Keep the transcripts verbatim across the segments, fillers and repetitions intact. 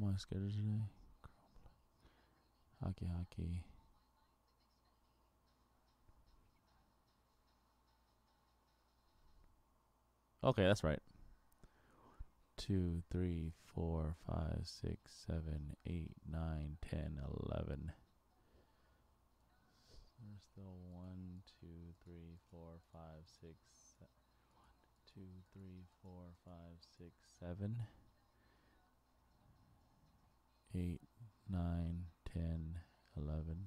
What am I scheduled today? Hockey, hockey. Okay, that's right. Two, three, four, five, six, seven, eight, nine, ten, eleven. There's still one, two, three, four, five, six, seven. One, two, three, four, five, six, seven, eight, nine, ten, eleven.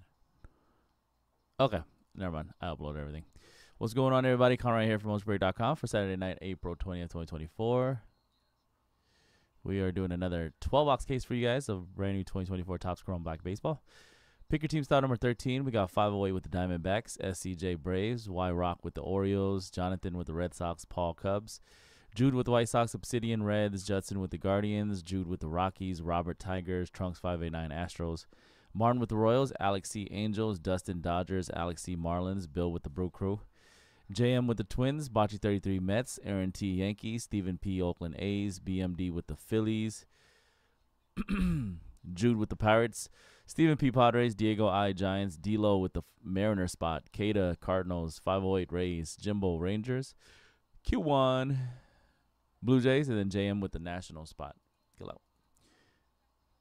Okay, never mind. I upload everything. What's going on, everybody? Con right here from mojobreak dot com for Saturday night, April twentieth, twenty twenty-four. We are doing another twelve box case for you guys of brand new twenty twenty-four Topps Chrome Black baseball. Pick your team style number thirteen. We got five oh eight with the Diamondbacks, S C J Braves, Y Rock with the Orioles, Jonathan with the Red Sox, Paul Cubs, Jude with the White Sox, Obsidian Reds, Judson with the Guardians, Jude with the Rockies, Robert Tigers, Trunks five eighty-nine Astros, Martin with the Royals, Alex C Angels, Dustin Dodgers, Alex C Marlins, Bill with the Brew Crew, J M with the Twins, Bocce thirty-three Mets, Aaron T Yankees, Stephen P Oakland A's, B M D with the Phillies, Jude with the Pirates, Stephen P Padres, Diego I Giants, D-Lo with the Mariner spot, Kata Cardinals, five oh eight Rays, Jimbo Rangers, Q one Blue Jays, and then J M with the National spot. Good luck.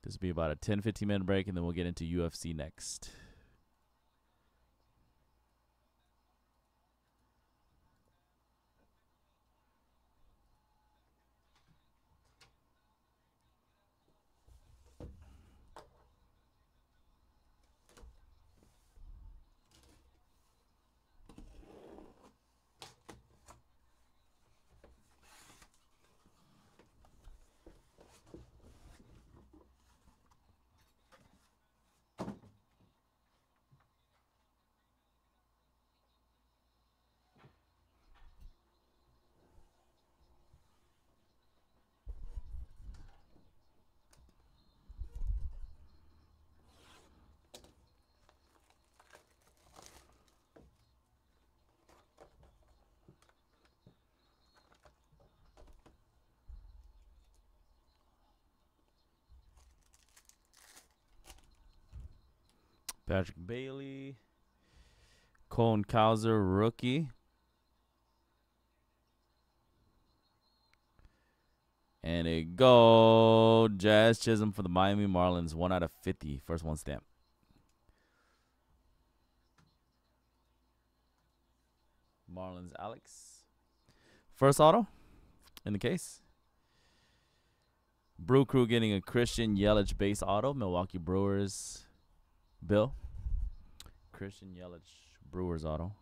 This will be about a ten fifteen minute break, and then we'll get into U F C next. Patrick Bailey, Colin Cowser, rookie, and a go, Jazz Chisholm for the Miami Marlins, one out of fifty, first one stamp. Marlins, Alex, first auto in the case. Brew Crew getting a Christian Yelich base auto, Milwaukee Brewers. Bill, Christian Yelich, Brewers auto.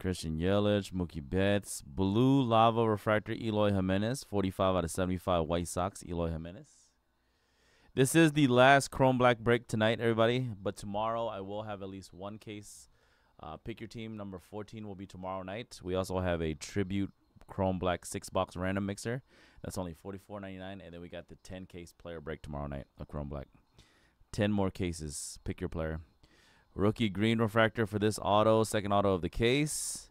Christian Yelich, Mookie Betts, Blue Lava Refractor, Eloy Jimenez, forty-five out of seventy-five, White Sox, Eloy Jimenez. This is the last Chrome Black break tonight, everybody, but tomorrow I will have at least one case. Uh, pick your team, number fourteen will be tomorrow night. We also have a Tribute Chrome Black six box random mixer. That's only forty-four ninety-nine, and then we got the ten case player break tomorrow night of Chrome Black. ten more cases, pick your player. Rookie green refractor for this auto, second auto of the case.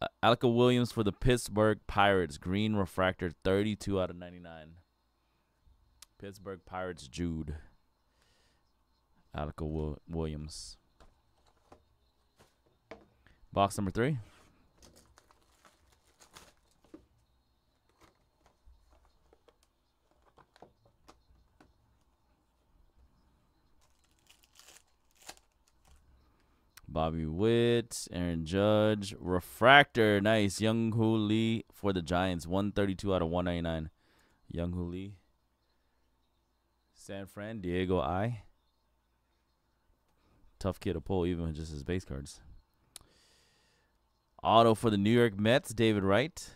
Uh, Alika Williams for the Pittsburgh Pirates, green refractor, thirty-two out of ninety-nine. Pittsburgh Pirates, Jude. Alika Will Williams. Box number three. Bobby Witt, Aaron Judge, refractor, nice. Young Hoo Lee for the Giants, one thirty-two out of one ninety-nine. Young Hoo Lee, San Fran, Diego I. Tough kid to pull, even with just his base cards. Auto for the New York Mets, David Wright.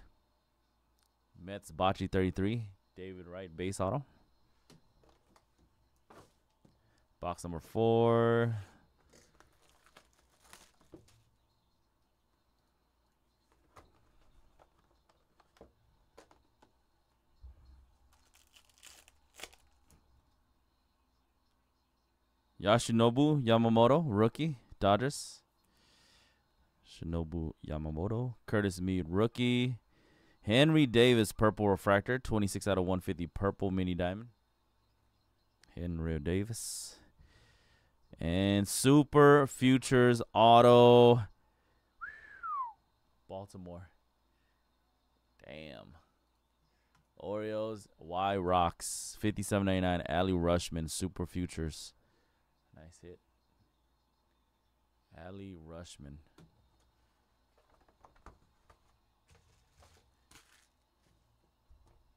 Mets, Bocce thirty-three, David Wright, base auto. Box number four. Yoshinobu Yamamoto, rookie, Dodgers. Yoshinobu Yamamoto. Curtis Mead, rookie. Henry Davis, purple refractor, twenty-six out of one fifty, purple mini diamond. Henry Davis. And Super Futures Auto. Baltimore. Damn. Orioles, Y Rocks, fifty-seven ninety-nine, Adley Rutschman, Super Futures. Nice hit. Adley Rutschman.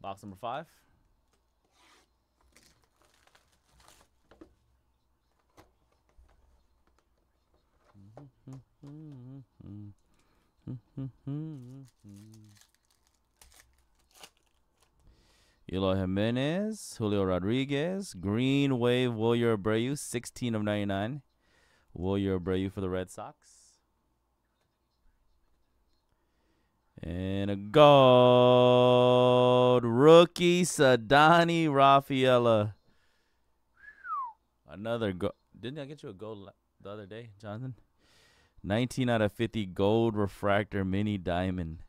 Box number five. Eloy Jimenez, Julio Rodriguez, Green Wave, Wilmer Abreu, sixteen of ninety-nine. Wilmer Abreu for the Red Sox. And a gold rookie, Sadani Rafaela. Another gold. Didn't I get you a gold the other day, Jonathan? nineteen out of fifty, gold refractor, mini diamond.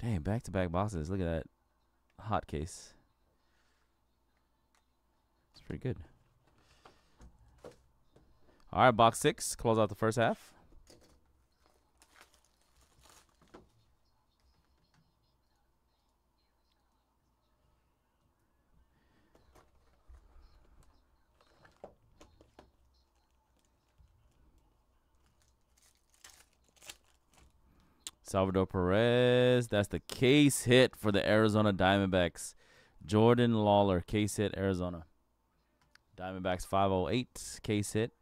Damn, back-to-back boxes. Look at that hot case. It's pretty good. All right, box six. Close out the first half. Salvador Perez, that's the case hit for the Arizona Diamondbacks. Jordan Lawler, case hit, Arizona. Diamondbacks five oh eight, case hit.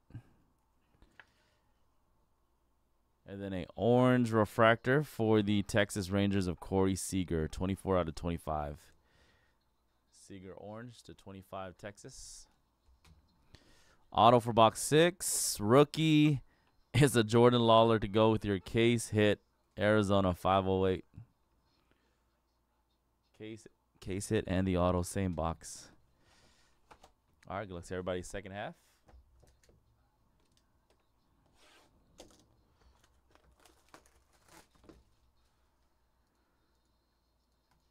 And then a orange refractor for the Texas Rangers of Corey Seager, twenty-four out of twenty-five. Seager orange to twenty-five, Texas. Auto for box six. Rookie is a Jordan Lawler to go with your case hit. Arizona five oh eight. Case case hit and the auto, same box. All right, good luck to everybody. Second half.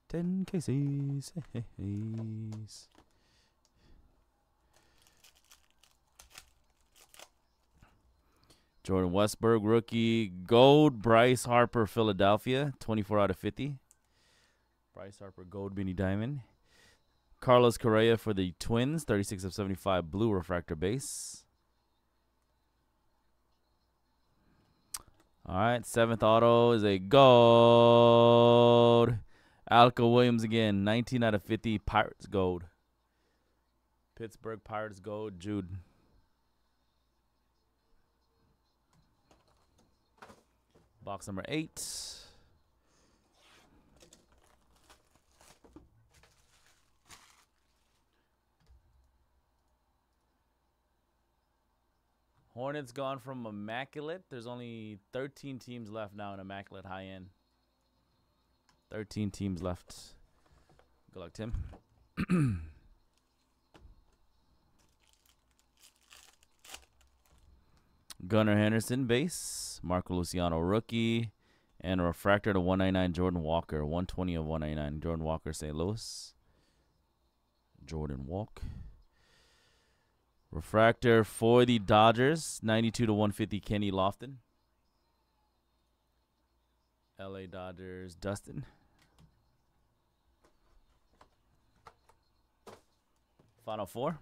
Ten cases. Jordan Westburg, rookie, gold, Bryce Harper, Philadelphia, twenty-four out of fifty. Bryce Harper, gold, mini diamond. Carlos Correa for the Twins, thirty-six of seventy-five, blue refractor base. All right, seventh auto is a gold. Alika Williams again, nineteen out of fifty, Pirates gold. Pittsburgh Pirates gold, Jude. Box number eight. Hornets gone from immaculate. There's only thirteen teams left now in immaculate high end. thirteen teams left. Good luck, Tim. Gunner Henderson, base. Marco Luciano, rookie. And a refractor to one ninety-nine, Jordan Walker. one twenty of one ninety-nine, Jordan Walker, Saint Louis. Jordan Walk. Refractor for the Dodgers, ninety-two to one fifty, Kenny Lofton. L A Dodgers, Dustin. Final four.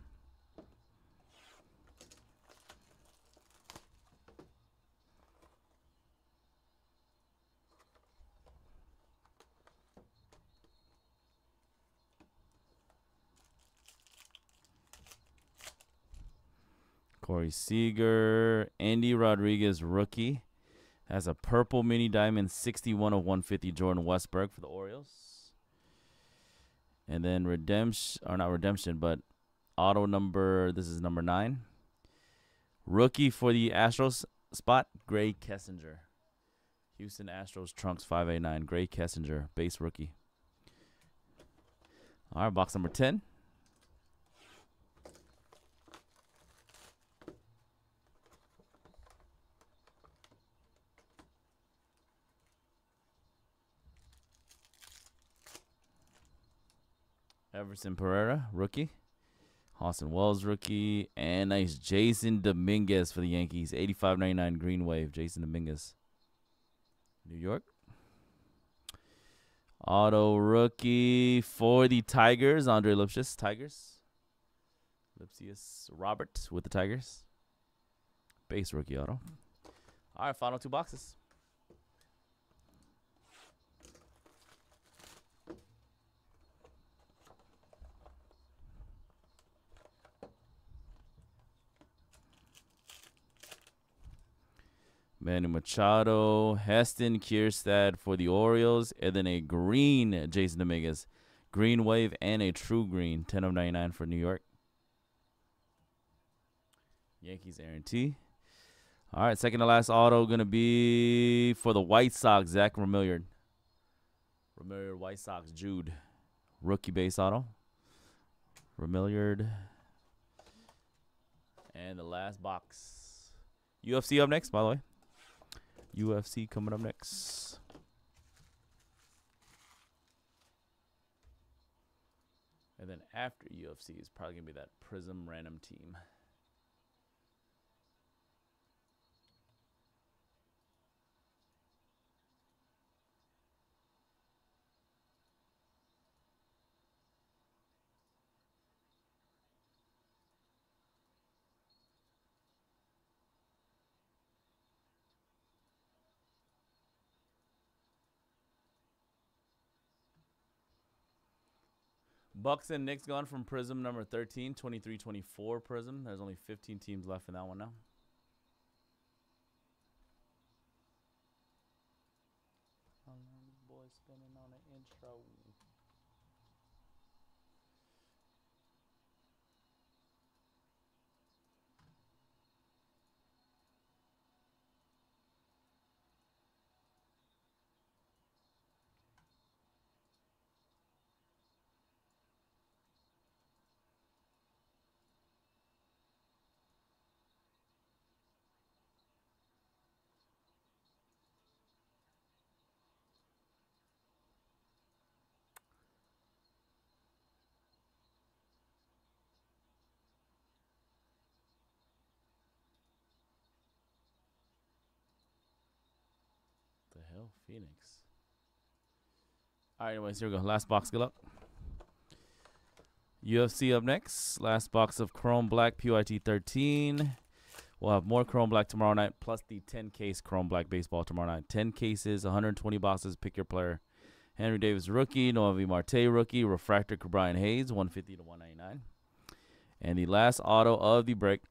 Corey Seager, Andy Rodriguez, rookie. Has a purple mini diamond, sixty-one of one fifty, Jordan Westburg for the Orioles. And then redemption, or not redemption, but auto number, this is number nine. Rookie for the Astros spot, Gray Kessinger. Houston Astros trunks five eighty-nine, Gray Kessinger, base rookie. All right, box number ten. Everson Pereira, rookie. Austin Wells, rookie. And nice Jason Dominguez for the Yankees. eighty-five ninety-nine green wave. Jason Dominguez. New York. Auto rookie for the Tigers. Andre Lipsius, Tigers. Lipsius Robert with the Tigers. Base rookie auto. All right, final two boxes. Manny Machado, Heston Kierstad for the Orioles, and then a green Jason Dominguez. Green wave and a true green, ten of ninety-nine for New York. Yankees, Aaron T. All right, second to last auto going to be for the White Sox, Zach Remilliard. Remilliard, White Sox, Jude. Rookie base auto. Remilliard. And the last box. U F C up next, by the way. U F C coming up next. And then after U F C is probably going to be that Prism Random Team. Bucks and Knicks gone from Prism number thirteen, twenty-three twenty-four Prism. There's only fifteen teams left in that one now. How long is the boy spinning on the intro? Phoenix. All right, anyways, here we go. Last box, good luck. U F C up next. Last box of Chrome Black, P Y T thirteen. We'll have more Chrome Black tomorrow night, plus the ten case Chrome Black baseball tomorrow night. ten cases, one hundred twenty boxes. Pick your player. Henry Davis, rookie. Noah V. Marte, rookie. Refractor, Cabrian Hayes, one fifty to one ninety-nine. And the last auto of the break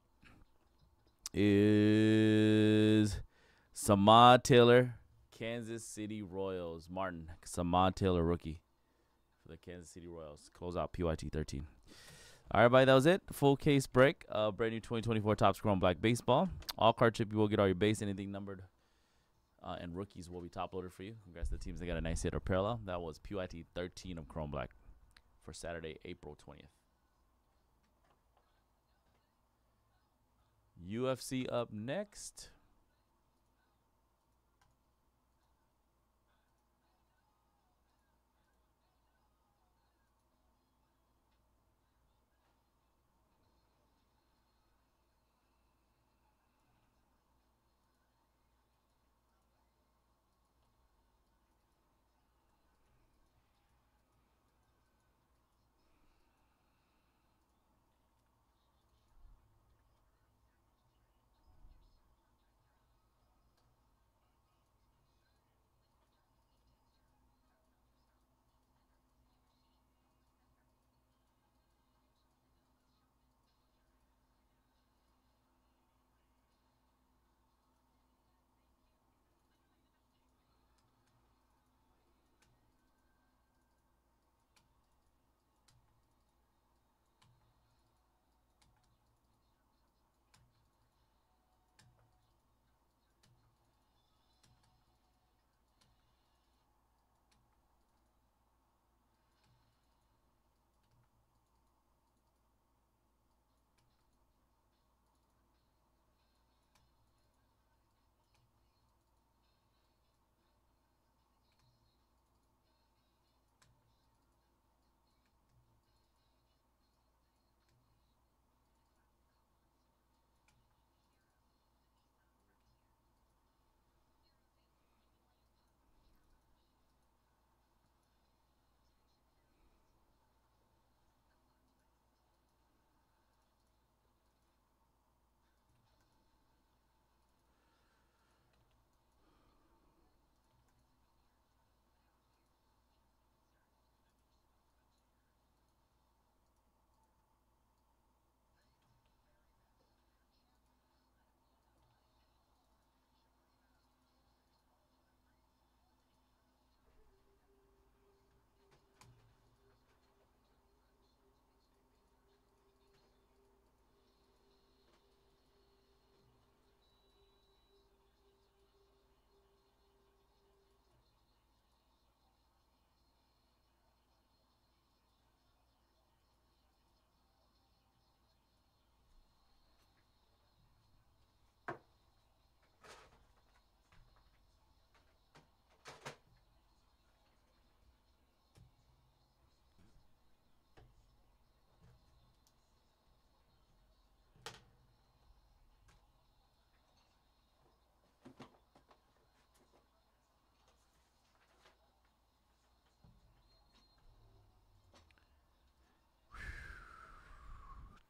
is Samad Taylor, Kansas City Royals. Martin, Samad Taylor, rookie for the Kansas City Royals. Close out P Y T thirteen. All right, everybody, that was it. Full case break of brand new twenty twenty-four Topps Chrome Black baseball. All card chip, you will get all your base, anything numbered, uh, and rookies will be top loaded for you. Congrats to the teams that got a nice hit or parallel. That was P Y T thirteen of Chrome Black for Saturday, April twentieth. U F C up next.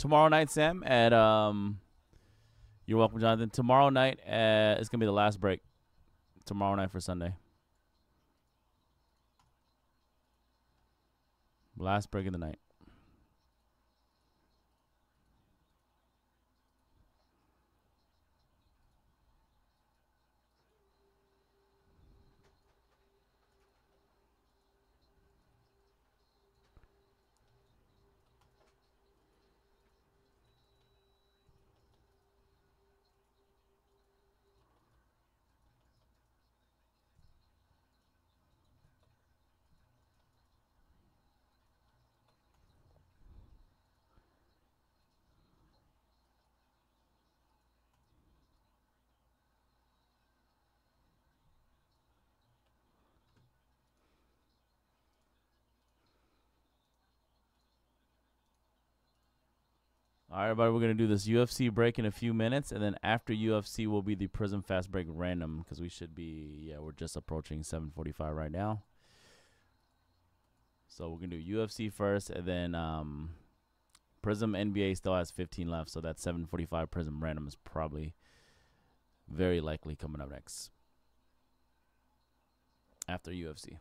tomorrow night, Sam, at um, you're welcome, Jonathan. Tomorrow night, at, it's gonna be the last break. Tomorrow night for Sunday. Last break of the night. All right, everybody, we're going to do this U F C break in a few minutes, and then after U F C will be the Prism Fast Break Random because we should be, yeah, we're just approaching seven forty-five right now. So we're going to do U F C first, and then um, Prism N B A still has fifteen left, so that seven forty-five Prism Random is probably very likely coming up next after U F C.